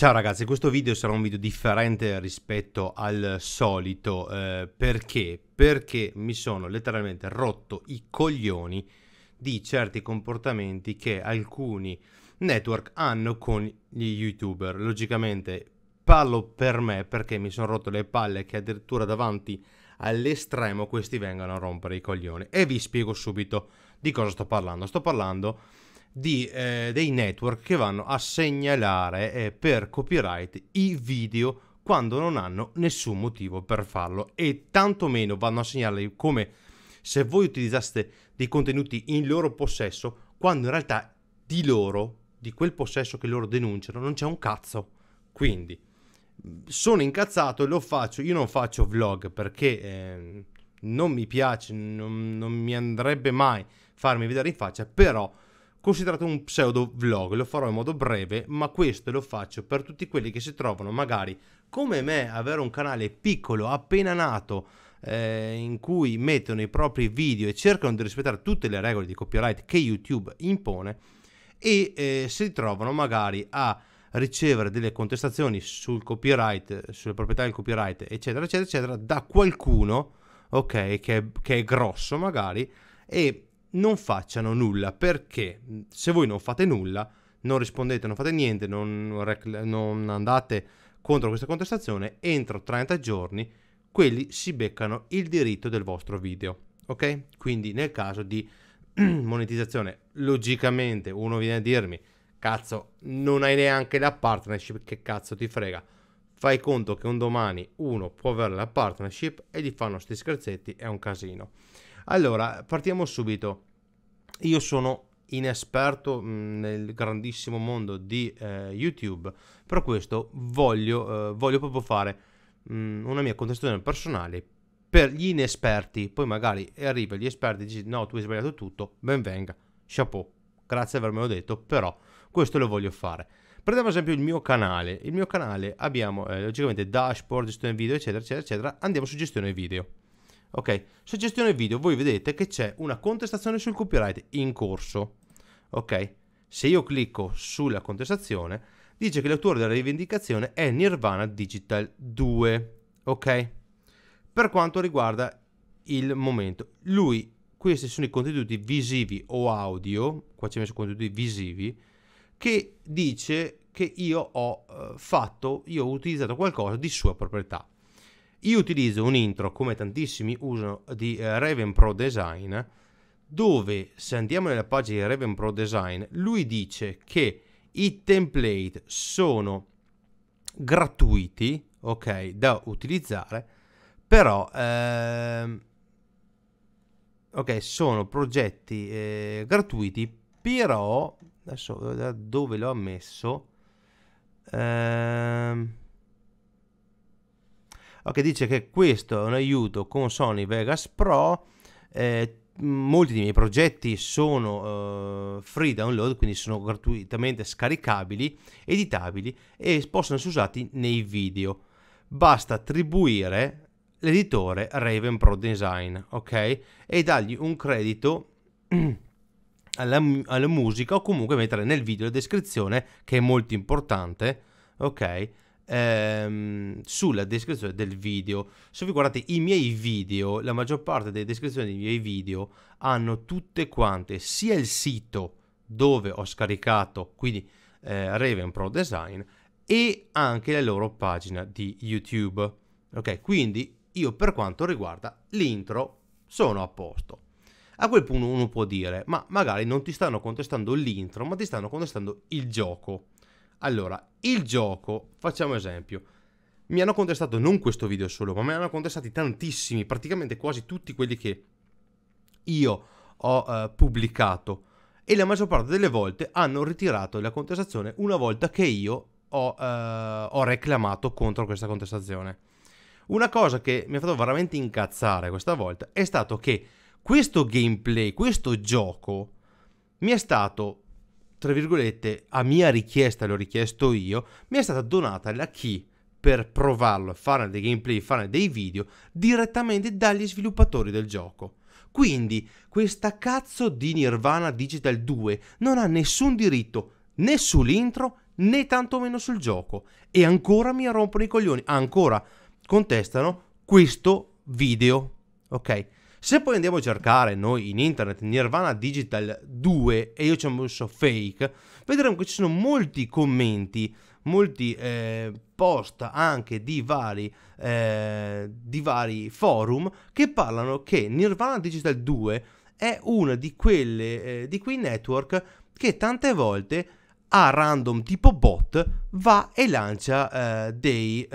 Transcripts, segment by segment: Ciao ragazzi, questo video sarà un video differente rispetto al solito, perché mi sono letteralmente rotto i coglioni di certi comportamenti che alcuni network hanno con gli youtuber. Logicamente parlo per me perché mi sono rotto le palle che addirittura davanti all'estremo questi vengano a rompere i coglioni, e vi spiego subito di cosa sto parlando. Sto parlando di dei network che vanno a segnalare per copyright i video quando non hanno nessun motivo per farlo, e tantomeno vanno a segnalare come se voi utilizzaste dei contenuti in loro possesso, quando in realtà di loro, di quel possesso che loro denunciano, non c'è un cazzo. Quindi sono incazzato e lo faccio. Io non faccio vlog perché non mi piace, non mi andrebbe mai farmi vedere in faccia, però considerate un pseudo vlog, lo farò in modo breve, ma questo lo faccio per tutti quelli che si trovano magari come me, avere un canale piccolo appena nato in cui mettono i propri video e cercano di rispettare tutte le regole di copyright che YouTube impone, e si trovano magari a ricevere delle contestazioni sul copyright, sulle proprietà del copyright, eccetera eccetera eccetera, da qualcuno, ok, che è grosso magari, e non facciano nulla, perché se voi non fate nulla, non rispondete, non fate niente, non andate contro questa contestazione, entro 30 giorni quelli si beccano il diritto del vostro video, ok? Quindi nel caso di monetizzazione, logicamente uno viene a dirmi: cazzo, non hai neanche la partnership, che cazzo ti frega? Fai conto che un domani uno può avere la partnership e gli fanno sti scherzetti, è un casino. Allora, partiamo subito. Io sono inesperto nel grandissimo mondo di YouTube, per questo voglio proprio fare una mia contestazione personale per gli inesperti. Poi magari arriva gli esperti e dici: no, tu hai sbagliato tutto, ben venga, chapeau, grazie per avermelo detto, però questo lo voglio fare. Prendiamo ad esempio il mio canale. Il mio canale abbiamo logicamente dashboard, gestione video, eccetera eccetera eccetera. Andiamo su gestione video. Ok, su gestione video voi vedete che c'è una contestazione sul copyright in corso. Ok, se io clicco sulla contestazione, dice che l'autore della rivendicazione è Nirvana Digital 2. Ok, per quanto riguarda il momento, lui, questi sono i contenuti visivi o audio, qua c'è messo contenuti visivi, che dice che io ho utilizzato qualcosa di sua proprietà. Io utilizzo un intro, come tantissimi usano, di Raven Pro Design, dove, se andiamo nella pagina di Raven Pro Design, lui dice che i template sono gratuiti, ok, da utilizzare, però ok, sono progetti gratuiti, però adesso da dove lo ha messo? Ok, dice che questo è un aiuto con Sony Vegas Pro, molti dei miei progetti sono free download, quindi sono gratuitamente scaricabili, editabili e possono essere usati nei video. Basta attribuire l'editore Raven Pro Design, ok? E dargli un credito alla musica, o comunque mettere nel video la descrizione, che è molto importante, ok? Sulla descrizione del video. Se vi guardate i miei video, la maggior parte delle descrizioni dei miei video hanno tutte quante sia il sito dove ho scaricato, quindi Raven Pro Design, e anche la loro pagina di YouTube. Ok, quindi io, per quanto riguarda l'intro, sono a posto. A quel punto uno può dire: ma magari non ti stanno contestando l'intro, ma ti stanno contestando il gioco. Allora, il gioco, facciamo esempio, mi hanno contestato non questo video solo, ma mi hanno contestati tantissimi, praticamente quasi tutti quelli che io ho pubblicato, e la maggior parte delle volte hanno ritirato la contestazione una volta che io ho reclamato contro questa contestazione. Una cosa che mi ha fatto veramente incazzare questa volta è stato che questo gameplay, questo gioco, mi è stato, tra virgolette, a mia richiesta, l'ho richiesto io, mi è stata donata la key per provarlo, fare dei gameplay, fare dei video direttamente dagli sviluppatori del gioco. Quindi questa cazzo di Nirvana Digital 2 non ha nessun diritto né sull'intro né tantomeno sul gioco, e ancora mi rompono i coglioni, ancora contestano questo video, ok? Se poi andiamo a cercare noi in internet Nirvana Digital 2 e io ci ho messo fake, vedremo che ci sono molti commenti, molti post anche di vari forum che parlano che Nirvana Digital 2 è uno di quei network che tante volte a random tipo bot va e lancia dei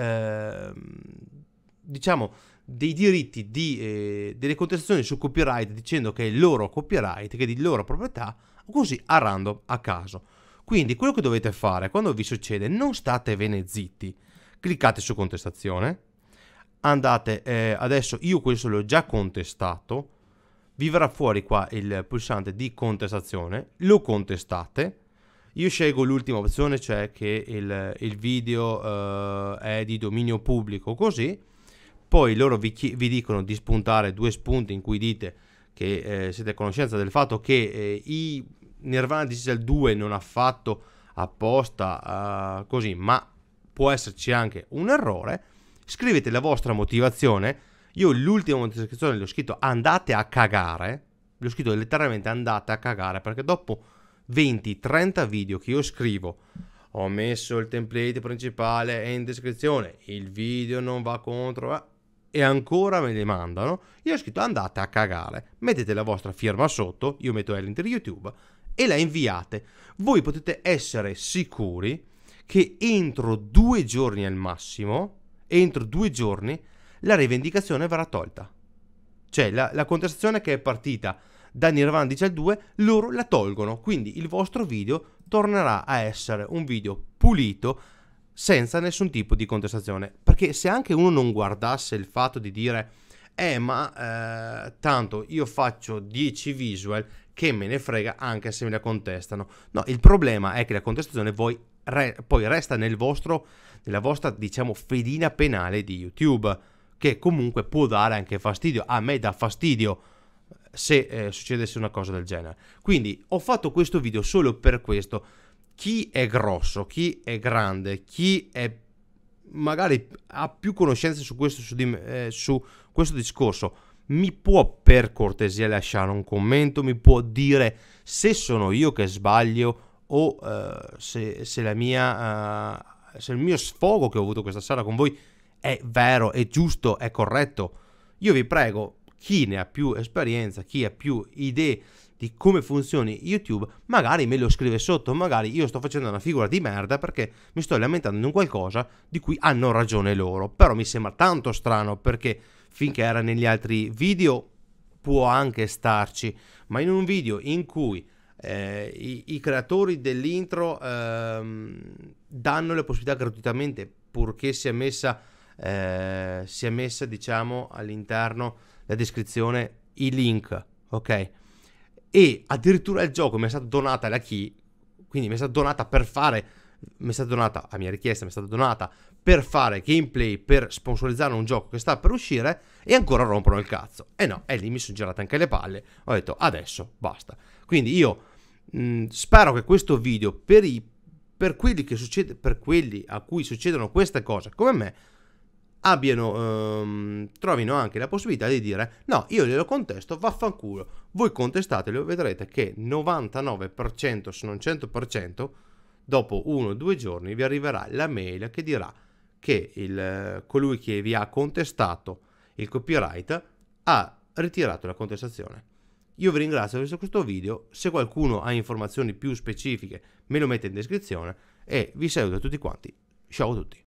diritti delle contestazioni su copyright, dicendo che è il loro copyright, che è di loro proprietà, così a random, a caso. Quindi quello che dovete fare quando vi succede, non statevene zitti, cliccate su contestazione, andate, adesso io questo l'ho già contestato, vi verrà fuori qua il pulsante di contestazione, lo contestate. Io scelgo l'ultima opzione, cioè che il video è di dominio pubblico, così. Poi loro vi dicono di spuntare due spunti in cui dite che siete a conoscenza del fatto che i Nirvana Digital 2 non ha fatto apposta così, ma può esserci anche un errore. Scrivete la vostra motivazione. Io l'ultima motivazione l'ho scritto andate a cagare, l'ho scritto letteralmente andate a cagare, perché dopo 20-30 video che io scrivo ho messo il template principale e in descrizione il video non va contro e ancora me le mandano, io ho scritto andate a cagare, mettete la vostra firma sotto, io metto l'enter YouTube e la inviate. Voi potete essere sicuri che entro 2 giorni al massimo, entro 2 giorni la rivendicazione verrà tolta, cioè la contestazione che è partita da Nirvana Digital 2 loro la tolgono, quindi il vostro video tornerà a essere un video pulito senza nessun tipo di contestazione. Perché se anche uno non guardasse il fatto di dire ma tanto io faccio 10 visual, che me ne frega anche se me la contestano, no, il problema è che la contestazione poi resta nella vostra diciamo fedina penale di YouTube, che comunque può dare anche fastidio, a me dà fastidio se succedesse una cosa del genere. Quindi ho fatto questo video solo per questo. Chi è grosso, chi è grande, chi è magari ha più conoscenze su questo discorso, mi può per cortesia lasciare un commento, mi può dire se sono io che sbaglio o se il mio sfogo che ho avuto questa sera con voi è vero, è giusto, è corretto. Io vi prego, chi ne ha più esperienza, chi ha più idee di come funzioni YouTube, magari me lo scrive sotto, magari io sto facendo una figura di merda perché mi sto lamentando in qualcosa di cui hanno ragione loro, però mi sembra tanto strano, perché finché era negli altri video può anche starci, ma in un video in cui i creatori dell'intro danno la possibilità gratuitamente, purché sia messa diciamo all'interno la descrizione, i link, ok, e addirittura il gioco mi è stata donata la key, quindi mi è stata donata a mia richiesta per fare gameplay, per sponsorizzare un gioco che sta per uscire, e ancora rompono il cazzo, e no, e lì mi sono girate anche le palle, ho detto adesso basta. Quindi io spero che questo video per quelli a cui succedono queste cose come me trovino anche la possibilità di dire no, io glielo contesto, vaffanculo, voi contestatelo, vedrete che 99% se non 100% dopo 1 o 2 giorni vi arriverà la mail che dirà che colui che vi ha contestato il copyright ha ritirato la contestazione. Io vi ringrazio per questo video, se qualcuno ha informazioni più specifiche me lo mette in descrizione, e vi saluto a tutti quanti, ciao a tutti.